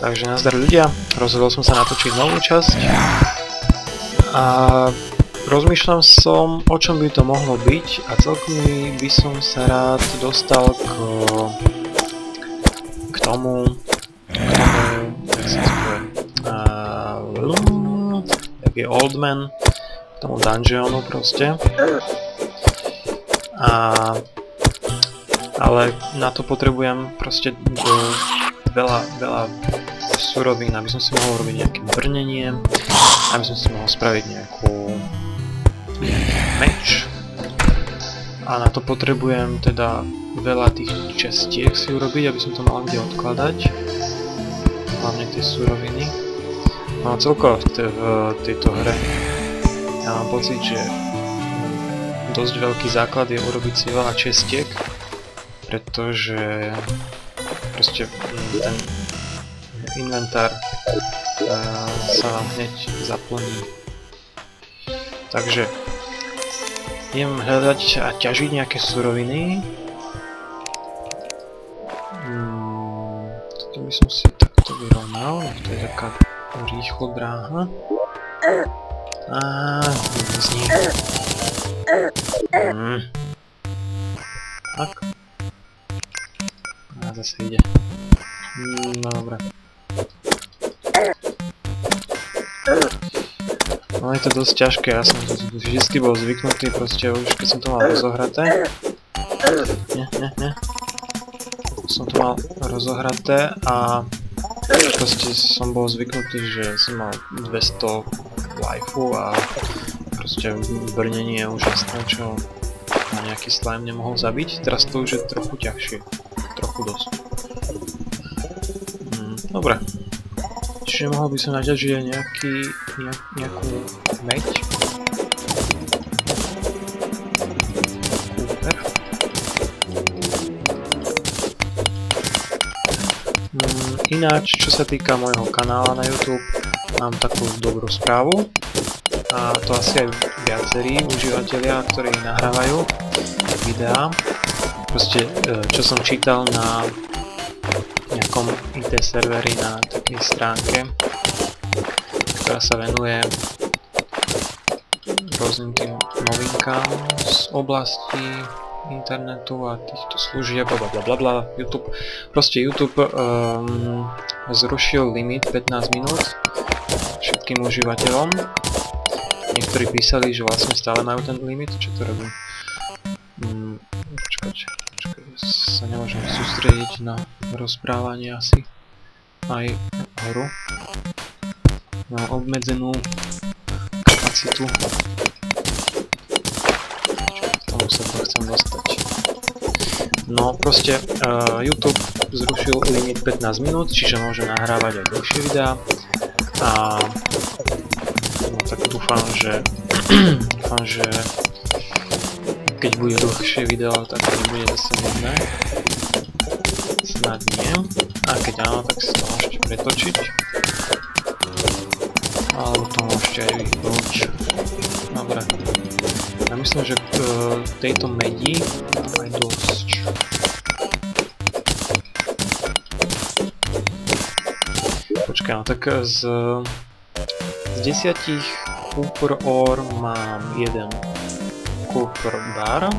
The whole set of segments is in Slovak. Także nazdar ludzie, rozrosłem się na to, czyli nowy časť. A rozmýšľam som, o čom by to mohlo byť a celkom by som sa rád dostal k tomu, jak je Old Man, k tomu dungeonu proste. Ale na to potrebujem proste veľa surovín, aby som si mohol robiť nejaké brnenie, aby som si mohol spraviť nejaký meč. A na to potrebujem teda veľa tých čestiek si urobiť, aby som to mal kde odkladať. Hlavne tie suroviny. No a celkovo v tejto hre ja mám pocit, že dosť veľký základ je urobiť si veľa čestiek, pretože proste ten inventár sa vám hneď zaplní. Takže idem hľadať a ťažiť nejaké suroviny. Toto by som si takto vyrovnal, to je taká rýchlo dráha. Tak. A zase ide. No dobre. No je to dosť ťažké, ja som to vždy bol zvyknutý, proste už keď som to mal rozohraté. Nie. Som to mal rozohraté a proste som bol zvyknutý, že som mal 200 lifeu a proste brnenie je úžasné, čo nejaký slime nemohol zabiť. Teraz to už je trochu ťažšie. Dosť. Dobre. Čiže mohol by som naťažiť aj nejakú meď. Super. Ináč, čo sa týka môjho kanála na YouTube, mám takú dobrú správu. A to asi aj viacerí užívateľia, ktorí nahrávajú videá. Proste, čo som čítal na nejakom IT serveri na takej stránke, ktorá sa venuje rôznym tým novinkám z oblasti internetu a týchto služieb, blablabla, YouTube. Proste YouTube zrušil limit 15 minút všetkým užívateľom. Niektorí písali, že vlastne stále majú ten limit, čo to robí. Sa nemôžem sústrediť na rozprávanie asi aj hru. Na obmedzenú kapacitu. K tomu sa to chcem dostať. No proste YouTube zrušil limit 15 minút, čiže môžem nahrávať aj dlhšie videá. A no, tak dúfam, že keď bude dlhšie video, tak to nebude zase nudné. Snad nie. A keď áno, tak si to môžete pretočiť. Alebo to môžete aj vypnúť. Dobre. Ja myslím, že k tejto medi aj dosť. Počkaj, no tak z 10 Cooper Ore mám 1. Cooper Bar.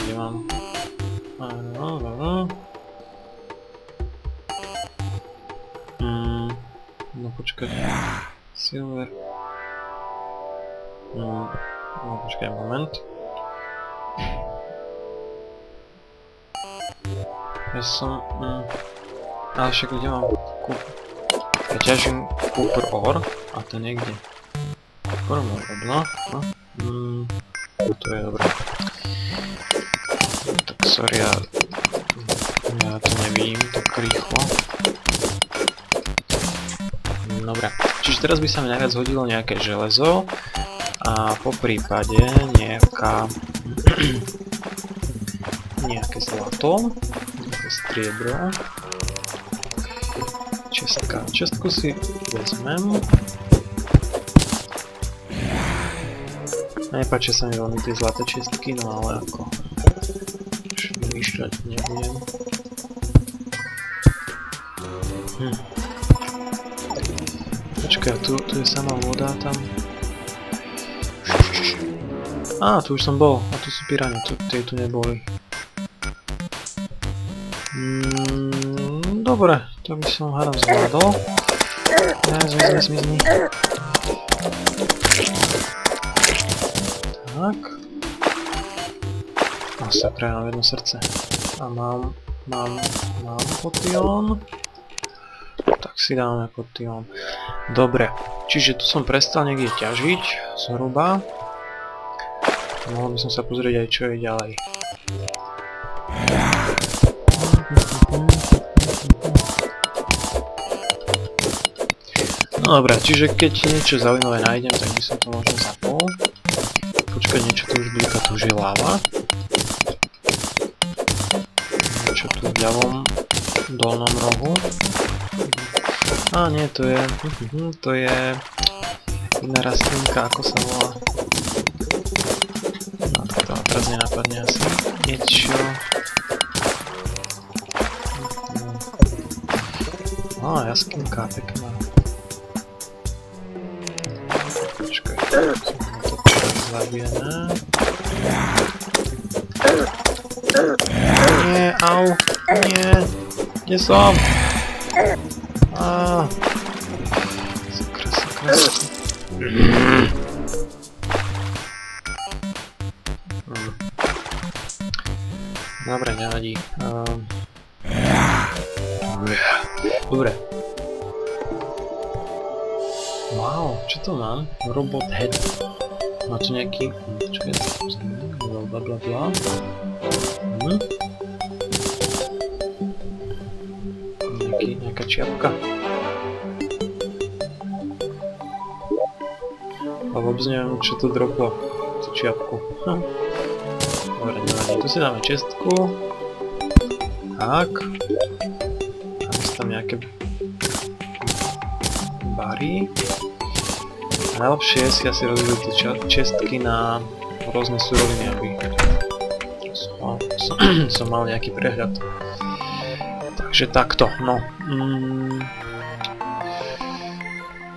Kde mám? No počkaj. Silver. No počkaj moment. Ja som... Ale však kde mám? Ja ťažím Cooper Ore a to niekde. Cooper Ore, no. To je dobré. Tak sorry, ja to nevidím tak rýchlo. Dobre, čiže teraz by sa mi najviac hodilo nejaké železo a po prípade nejaké zlato, nejaké striebro. Čestka. Čestku si vezmem. Nepáčia sa mi veľmi tie zlaté čistky, no ale ako už vymýšľať nebudem. Počkaj, tu je sama voda tam. A, tu už som bol. A tu sú pirani, tie tu neboli. Dobre, to by som hádam zvládol. Ja, zmizni. Tak. A sa prejavím jedno srdce. A mám potion. Tak si dáme potion. Dobre, čiže tu som prestal niekde ťažiť, zhruba. Mohol by som sa pozrieť aj, čo je ďalej. No dobré, čiže keď niečo zaujímavé nájdem, tak by som to možno zapol. Počkaj, niečo tu už blíka, tu už je láva. Niečo tu v ľavom dolnom rohu. Á, nie, to je iná rastlinka, ako sa volá. Teraz nenapadne asi niečo. Á, jaskinka, pekná. Počkaj, to zabijeme. Nie, au, nie, kde som? Á, sakra. Dobre, nevadí. Dobre. Wow, čo to mám? Robot head. Má tu nejaký... Čo je to? Blablabla. Nejaká čiapka. Ale vôbec neviem, čo to droplo. Tú čiapku. Dobre, nevadí. Tu si dáme čestku. Tak. Dáme si tam nejaké bary. A najlepšie je si asi rozdieliť tie čestky na rôzne suroviny, aby som mal nejaký prehľad. Takže takto, no.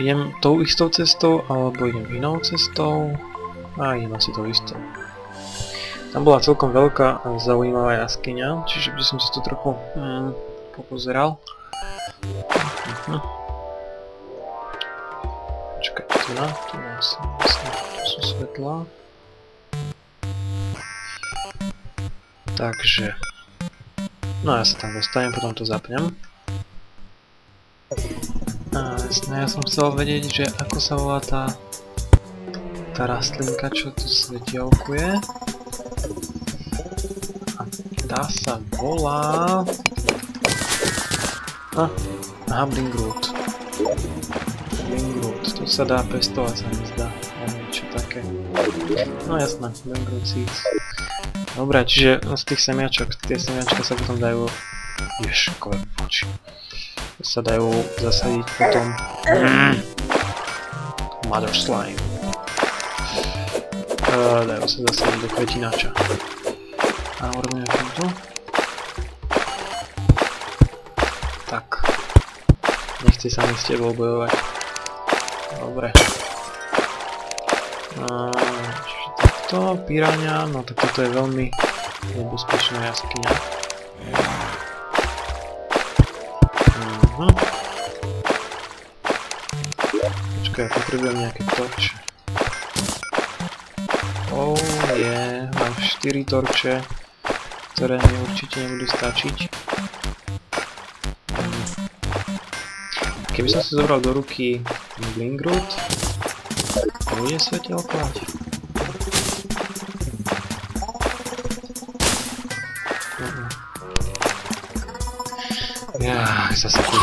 Idem tou istou cestou, alebo idem inou cestou. A idem asi tou istou. Tam bola celkom veľká a zaujímavá jaskyňa, čiže by som si to trochu popozeral. Počkaj, tu na sú svetlá. Takže... No ja sa tam dostanem, potom to zapnem. A jasné, ja som chcel vedieť, že ako sa volá tá rastlinka, čo tu svetielkuje. Tá sa volá... Aha, Blingroot. Blingroot, to sa dá pestovať, sa mi zdá. Mám niečo také. No jasné, Blingroot seeds. Dobre, čiže z tých semiačok, tie semiačka sa potom dajú... Ješkové poči. Sa dajú zasadiť potom... Mother slime. Dajú sa zasadiť do kvetinača. A urobím to. Tak. Nechci sa mi s tebou bojovať. Dobre. Čiže takto, piraňa, no tak toto je veľmi nebezpečná jaskyňa. Počkaj, potrebujem nejaké torče. Oh je, mám 4 torče, ktoré mi určite nebudú stačiť. Keby som si zobral do ruky Blingroot, bude svetelkovať. Jaj, sa sekú.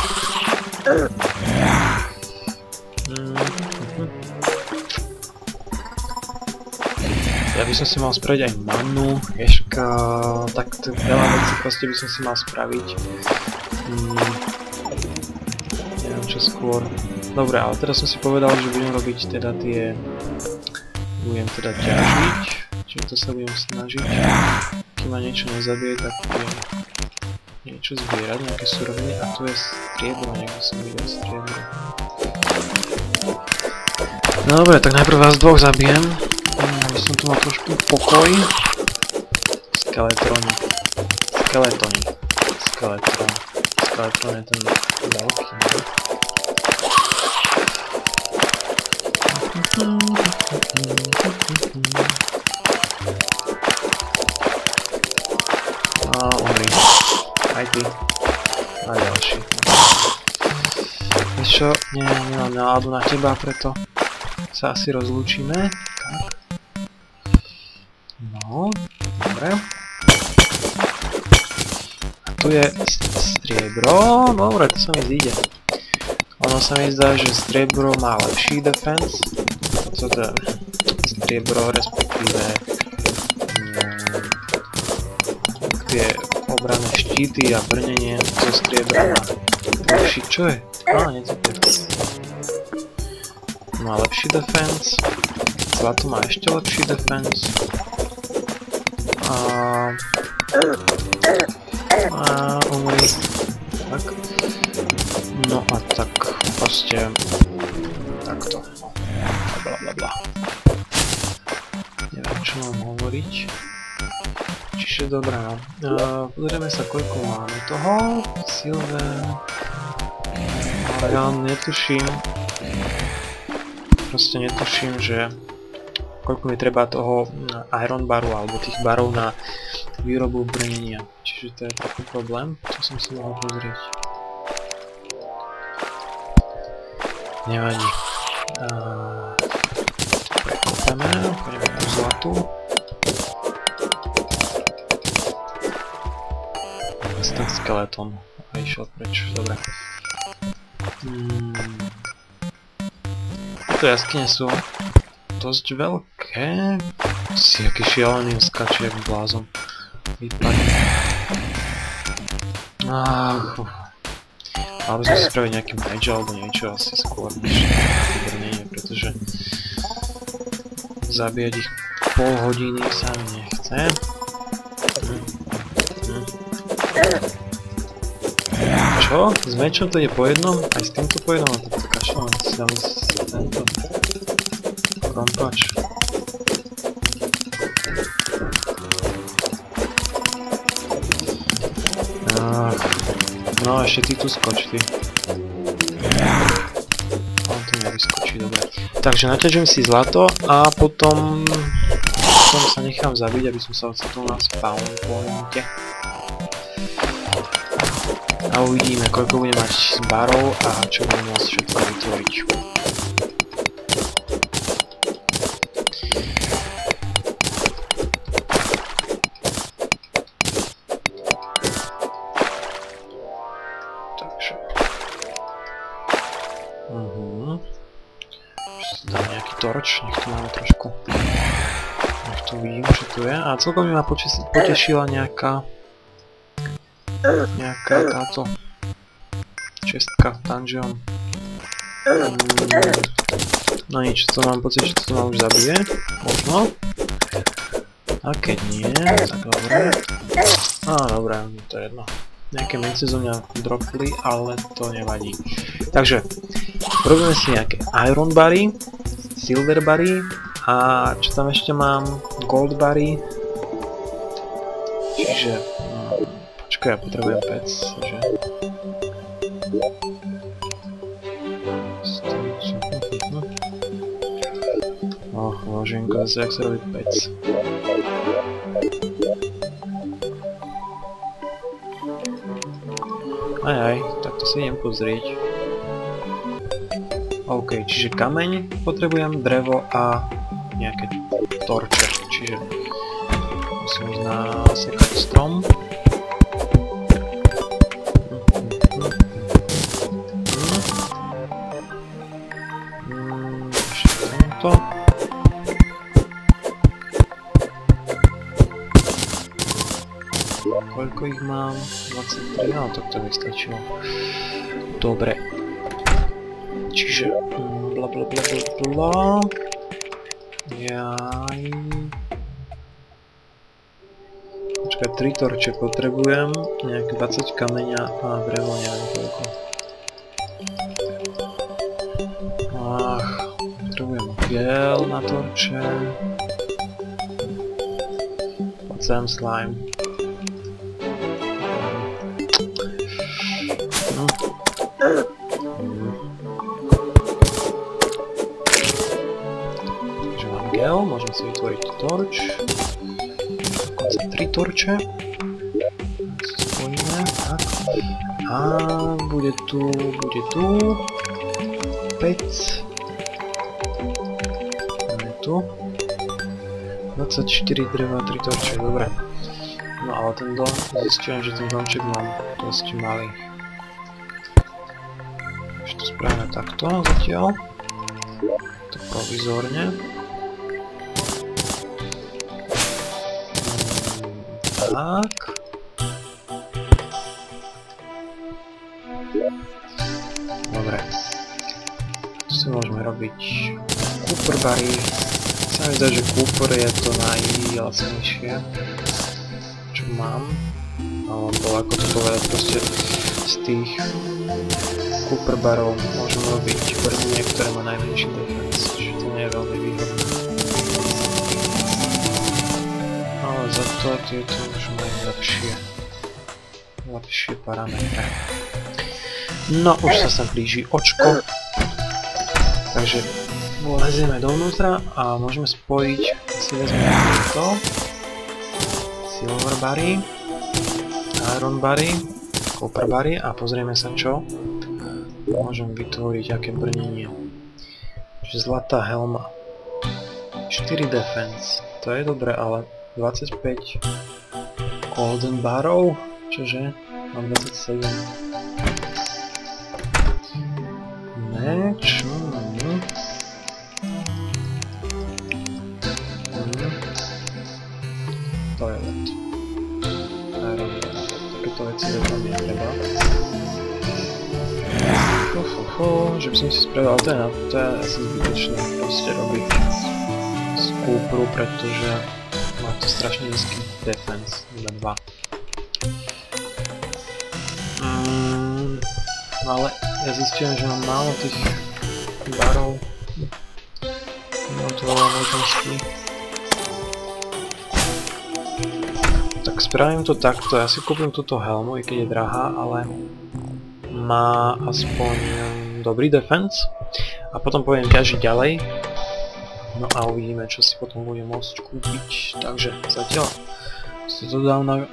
Ja by som si mal spraviť aj manu, ješka, tak veľa vecí proste by som si mal spraviť. Neviem čo skôr. Dobre, ale teraz som si povedal, že budem robiť teda tie... Budem teda ťažiť, čiže to sa budem snažiť. Keď ma niečo nezabije, tak budem něco sbírat, nějaké suroviny, a to je stříbro, někdo jsem viděl stříbro. No dobré, tak najprv vás dvoch zabijem. Jsem tu mal trošku pokoj. Skeletron je ten velký, ne? A umri. Aj ty. A ďalší. Čo? Nie, nemám náladu na teba, preto sa asi rozlúčime. Tak. No, dobre. A tu je striebro. Dobre, to sa mi zíde. Ono sa mi zdá, že striebro má lepší defense. Co to je? Striebro, respektíve tie obranné štíty a brnenie zo striebra má lepší, čo je? Á, nie to je. Má lepší defense, zlato má ešte lepší defense a umri. Tak. No a tak proste takto. Blablabla. Neviem, čo mám hovoriť. Čiže dobrá, pozrieme sa koľko máme toho, silver, ja netuším, proste netuším, že koľko mi treba toho iron baru alebo tých barov na výrobu brnenia, čiže to je taký problém, čo som si mohol pozrieť. Nevadí, prekopeme, poďme na zlatu. Ten skeleton a išiel preč, dobre. Tieto jaskyne sú dosť veľké. Si aký šialený skačie v blázon. Vypadne. Mal by som si spraviť nejaký mage alebo niečo asi skôr než vybrnenie, pretože zabíjať ich pol hodiny sa mi nechce. Čo? S mečom to ide po jednom? Aj s týmto po jednom? Tak to kašľam, si dám tento krompač. No ešte ty tu skoč, ty. On tu nevyskočí, dobre. Takže naťažujem si zlato a potom sa nechám zabiť, aby som sa odstúl na spawn pointe. A uvidíme, koľko budem mať barov a čo budem môcť všetko vytvoriť. Takže. Dám nejaký torč, nech tu máme trošku. Nech tu vidím, čo tu je. A celkom mi ma potešila nejaká táto čestka, dungeon. No nič, to mám pocit, že to ma už zabije, možno. A keď nie, tak dobre. Á, dobre, to je jedno. Nejaké mince zo mňa dropli, ale to nevadí. Takže, robíme si nejaké iron bary, silver bary a čo tam ešte mám, gold bary. Čiže ja potrebujem pec, že? Och, loženko, zase jak sa robí pec. Ajaj, tak to si idem pozrieť. OK, čiže kameň, potrebujem drevo a nejaké torče, čiže musím ísť na sekať strom. Koľko ich mám? 23, no tak to mi stačilo. Dobre. Čiže blablabla. Jaj. Pre tritorče potrebujem nejak 20 kameňa a drevo neviem koľko. Ach, potrebujem gel na torče. Poď sem slime. Takže mám gel, môžem si vytvoriť torč. Tri torče. Spojíme, tak. A bude tu. 5. Máme tu. 24 dreva, 3 torče, dobre. No ale ten dom, zistím, že ten domček mám dosť malý. Takže to správne takto zatiaľ. To provizorne. Tak. Dobre. Tu si môžeme robiť Cooper Barry. Sa mi zdá, že Cooper je to najlacnejšie, čo mám. Alebo ako to povedať, proste z tých Cooper Barrov môžem robiť prvne, ktoré má najmenší defense, čiže to nie je veľmi výhodné. Ale za to tieto už majú lepšie parametre. No už sa sem blíži očko. Takže lezieme dovnútra a môžeme spojiť, si vezmeme to. Silver Barry, Iron Barry, Copper Barry a pozrieme sa čo. Môžem vytvoriť aké brnenie. Čiže zlatá helma. 4 defense, to je dobre, ale 25 golden barov, čože? Mám 27. Meč, Toilet. Takéto veci zrovna mi treba. Že by som si spravil, to je asi zbytečné proste robiť z kúpru, pretože má to strašne nízky defense, iba 2. Ale ja zistím, že mám málo tých barov. Mám tu veľa možností. Tak spravím to takto, ja si kúpim túto helmu, i keď je drahá, ale má aspoň dobrý defense. A potom poviem ťažiť ďalej. No a uvidíme, čo si potom budem môcť kúpiť. Takže zatiaľ si to dám na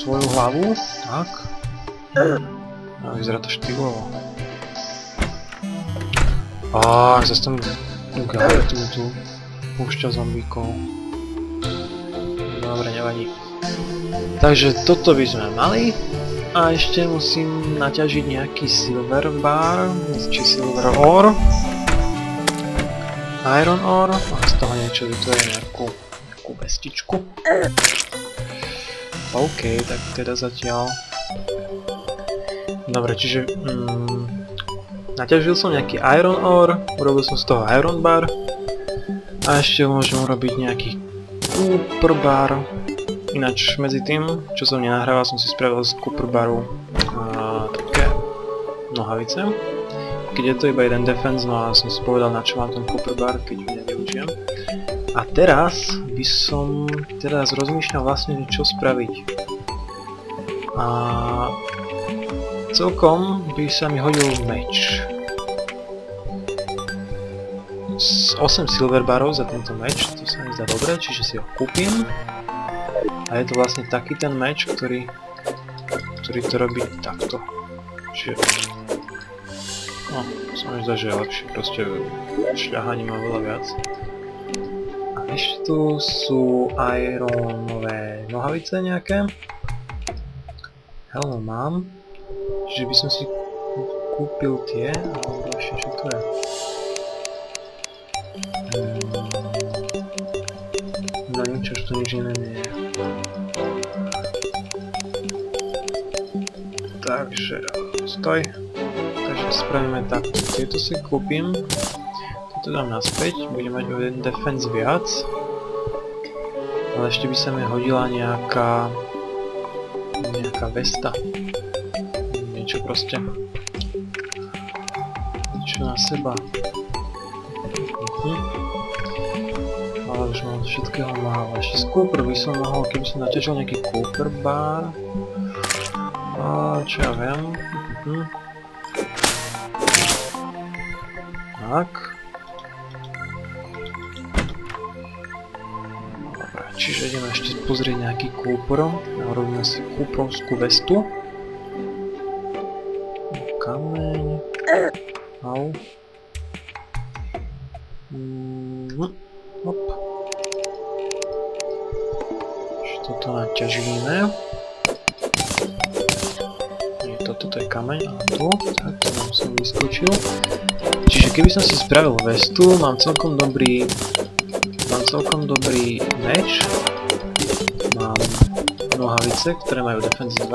svoju hlavu. Tak. A vyzerá to štýlovo. Aaaa, zase tam tu púšťa zombíkov. Dobre, nevadí. Takže toto by sme mali. A ešte musím naťažiť nejaký silver bar. Či silver ore. Iron ore, a z toho niečo vytvorím, nejakú vestičku. OK, tak teda zatiaľ. Dobre, čiže naťažil som nejaký iron ore, urobil som z toho iron bar. A ešte môžem urobiť nejaký copper bar. Ináč medzi tým, čo som nenahrával, som si spravil z copper baru také nohavice. Keď je to iba jeden defense, no a som si povedal, na čo mám ten Cooper Bar, keď ju nevyužijem. A teraz by som rozmýšľal vlastne, čo spraviť. A celkom by sa mi hodil meč. 8 silver barov za tento meč, to sa mi zdá dobre, čiže si ho kúpim. A je to vlastne taký ten meč, ktorý to robí takto. Čiže no, som mi zdá, že je lepšie, proste šľahanie má veľa viac. A ešte tu sú ironové nohavice nejaké. Hello, mám. Čiže by som si kúpil tie, ale ďalšie, čo to je? No nič, už to nič iné nie je. Takže, stoj. Spravíme tak, tieto si kúpim, toto dám naspäť, budem mať o jeden defense viac. Ale ešte by sa mi hodila nejaká vesta. Niečo proste. Niečo na seba. Ale už mám všetkého málo. Ešte skôr by som mohol, keby som natečil nejaký Cooper bar. A čo ja viem. Tak. Čiže ideme ešte pozrieť nejaký kúpor. Robíme si kúporovskú vestu. Kameň. Au. Hop. Ešte toto naťažíme. Nie, toto je kameň. A tu. Tak, to nám som vyskočil. Čiže keby som si spravil vestu, mám celkom dobrý... meč. Mám nohavice, ktoré majú defense 2,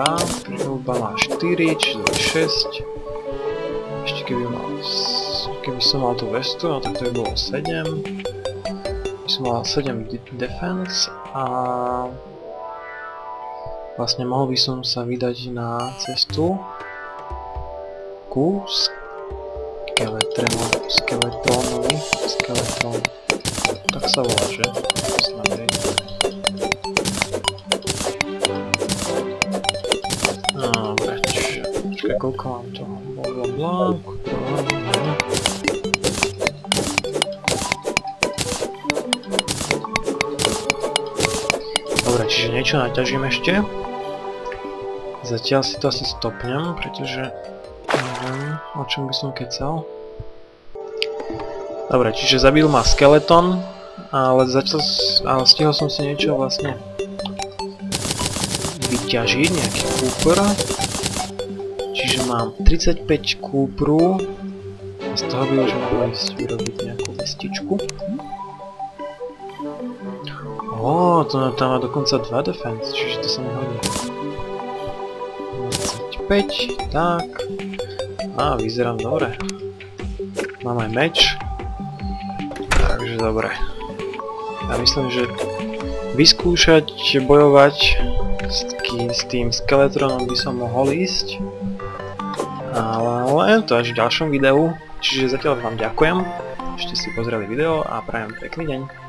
príľuba má 4, čiže 6. Ešte keby som mal tú vestu, no tak to by bolo 7. By som mal 7 defense a vlastne mohol by som sa vydať na cestu ku Skeletronu. Tak sa volá, že? Dobre, čiže... Počkaj, koľko mám toho? Dobre, čiže niečo naťažím ešte. Zatiaľ si to asi stopnem, pretože... neviem, o čom by som kecal. Dobre, čiže zabil ma skeleton. Ale stihol som si niečo vlastne vyťažiť, nejaký kúpr. Čiže mám 35 kúpru. A z toho by už mohol ísť vyrobiť nejakú vestičku. Ó, to tam má dokonca 2 defense, čiže to sa mi hodí. 25, tak. Á, vyzerám dobre. Mám aj meč. Takže dobre. Ja myslím, že vyskúšať bojovať s tým Skeletronom by som mohol ísť. Ale to až v ďalšom videu. Čiže zatiaľ vám ďakujem, že ste si pozreli video a prajem pekný deň.